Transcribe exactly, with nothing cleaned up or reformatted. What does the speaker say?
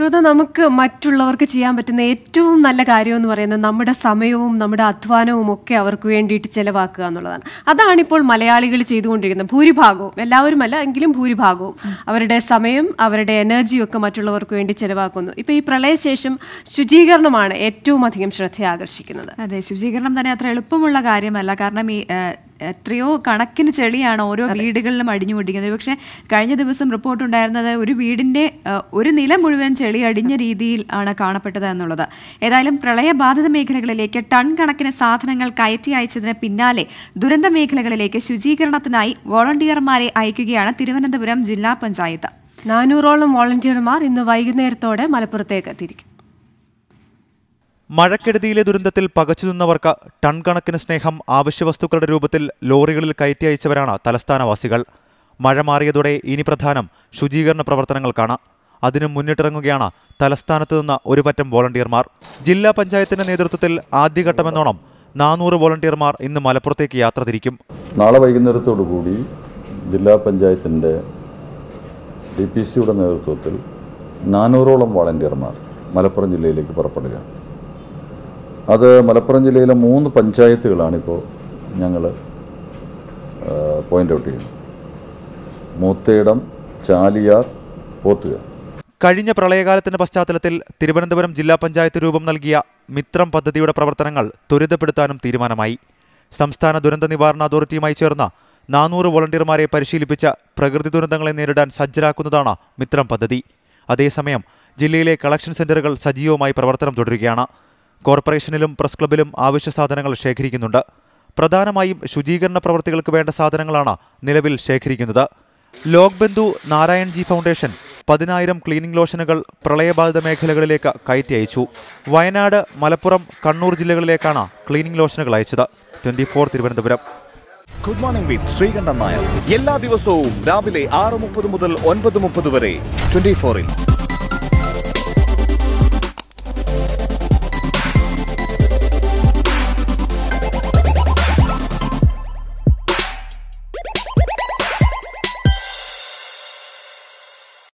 Rudha, നമുക്ക് മറ്റുള്ളവർക്ക് ചെയ്യാൻ പറ്റുന്ന ഏറ്റവും നല്ല കാര്യം എന്ന് പറയുന്നത് നമ്മുടെ സമയവും നമ്മുടെ അധ്വാനവും ഒക്കെ അവർക്ക് വേണ്ടിയിട്ട് ചെലവാക്കുക എന്നുള്ളതാണ്. അതാണ് ഇപ്പോൾ മലയാളികൾ ചെയ്തുകൊണ്ടിരിക്കുന്ന ഭൂരിഭാഗവും, എല്ലാവരും അല്ല എങ്കിലും ഭൂരിഭാഗവും അവരുടെ സമയം അവരുടെ എനർജിയും ഒക്കെ മറ്റുള്ളവർക്ക് വേണ്ടി ചെലവാക്കുന്നു. ഇപ്പോൾ ഈ പ്രളയശേഷം ശുചീകരണമാണ് ഏറ്റവും അധികം ശ്രദ്ധ ആകർഷിക്കുന്നത്. അതെ, ശുചീകരണം തന്നെ അത്ര എളുപ്പമുള്ള കാര്യമല്ല. കാരണം ഈ എത്രയോ കണക്കിന് ചെളിയാണ് ഓരോ വീടുകളിലും അടിഞ്ഞുകൊണ്ടിരിക്കുന്നത്. പക്ഷേ കഴിഞ്ഞ ദിവസം റിപ്പോർട്ട് ഉണ്ടായിരുന്നത് ഒരു വീടിൻ്റെ ഒരു നില മുഴുവൻ ചെളി അടിഞ്ഞ രീതിയിൽ ആണ് കാണപ്പെട്ടത് എന്നുള്ളത്. ഏതായാലും പ്രളയബാധിത മേഖലകളിലേക്ക് ടൺ കണക്കിന് സാധനങ്ങൾ കയറ്റി അയച്ചതിന് പിന്നാലെ ദുരന്ത മേഖലകളിലേക്ക് ശുചീകരണത്തിനായി വോളണ്ടിയർമാരെ അയക്കുകയാണ് തിരുവനന്തപുരം ജില്ലാ പഞ്ചായത്ത്. നാനൂറോളം വോളണ്ടിയർമാർ ഇന്ന് വൈകുന്നേരത്തോടെ മലപ്പുറത്തേക്ക് എത്തിയിരിക്കും. മഴക്കെടുതിയിലെ ദുരന്തത്തിൽ പകച്ചുനിന്നവർക്ക് ടൺ കണക്കിന് സ്നേഹം ആവശ്യവസ്തുക്കളുടെ രൂപത്തിൽ ലോറികളിൽ കയറ്റി അയച്ചവരാണ് തലസ്ഥാനവാസികൾ. മഴ മാറിയതോടെ ഇനി പ്രധാനം ശുചീകരണ പ്രവർത്തനങ്ങൾക്കാണ്. അതിനു മുന്നിട്ടിറങ്ങുകയാണ് തലസ്ഥാനത്ത് നിന്ന് ഒരു പറ്റം വോളണ്ടിയർമാർ. ജില്ലാ പഞ്ചായത്തിന്റെ നേതൃത്വത്തിൽ ആദ്യഘട്ടമെന്നോണം നാനൂറ് വോളണ്ടിയർമാർ ഇന്ന് മലപ്പുറത്തേക്ക് യാത്ര തിരിക്കും. നാളെ വൈകുന്നേരത്തോടുകൂടി ജില്ലാ പഞ്ചായത്തിന്റെ ഡി പി സിയുടെ നേതൃത്വത്തിൽ നാനൂറോളം വോളണ്ടിയർമാർ മലപ്പുറം ജില്ലയിലേക്ക് പുറപ്പെടുകയാണ്. അത് മലപ്പുറം ജില്ലയിലെ മൂന്ന് പഞ്ചായത്തുകളാണിപ്പോൾ ഞങ്ങൾ പോയിന്റ് ഔട്ട് ചെയ്യുന്നത്. മൂത്തേടം, ചാലിയാർ, പോത്തുക. കഴിഞ്ഞ പ്രളയകാലത്തിന്റെ പശ്ചാത്തലത്തിൽ തിരുവനന്തപുരം ജില്ലാ പഞ്ചായത്ത് രൂപം നൽകിയ മിത്രം പദ്ധതിയുടെ പ്രവർത്തനങ്ങൾ ത്വരിതപ്പെടുത്താനും തീരുമാനമായി. സംസ്ഥാന ദുരന്ത നിവാരണ അതോറിറ്റിയുമായി ചേർന്ന നാനൂറ് വോളണ്ടിയർമാരെ പരിശീലിപ്പിച്ച പ്രകൃതി ദുരന്തങ്ങളെ നേരിടാൻ സജ്ജരാക്കുന്നതാണ് മിത്രം പദ്ധതി. അതേസമയം ജില്ലയിലെ കളക്ഷൻ സെന്ററുകൾ സജീവമായി പ്രവർത്തനം തുടരുകയാണ്. കോർപ്പറേഷനിലും പ്രസ് ക്ലബിലും ആവശ്യ സാധനങ്ങൾ ശേഖരിക്കുന്നുണ്ട്. പ്രധാനമായും ശുചീകരണ പ്രവൃത്തികൾക്ക് വേണ്ട സാധനങ്ങളാണ് നിലവിൽ ശേഖരിക്കുന്നത്. ലോക്ബന്ധു നാരായൺജി ഫൗണ്ടേഷൻ പതിനായിരം ക്ലീനിംഗ് ലോഷനുകൾ പ്രളയബാധിത മേഖലകളിലേക്ക് കയറ്റി അയച്ചു. വയനാട്, മലപ്പുറം, കണ്ണൂർ ജില്ലകളിലേക്കാണ് ക്ലീനിംഗ് ലോഷനുകൾ അയച്ചത്. Twenty four Thiruvananthapuram. Good morning with Sreekantan Nair. എല്ലാ ദിവസവും രാവിലെ ആറ് മുപ്പത് മുതൽ ഒൻപത് മുപ്പത് വരെ ട്വന്റി ഫോറിൽ.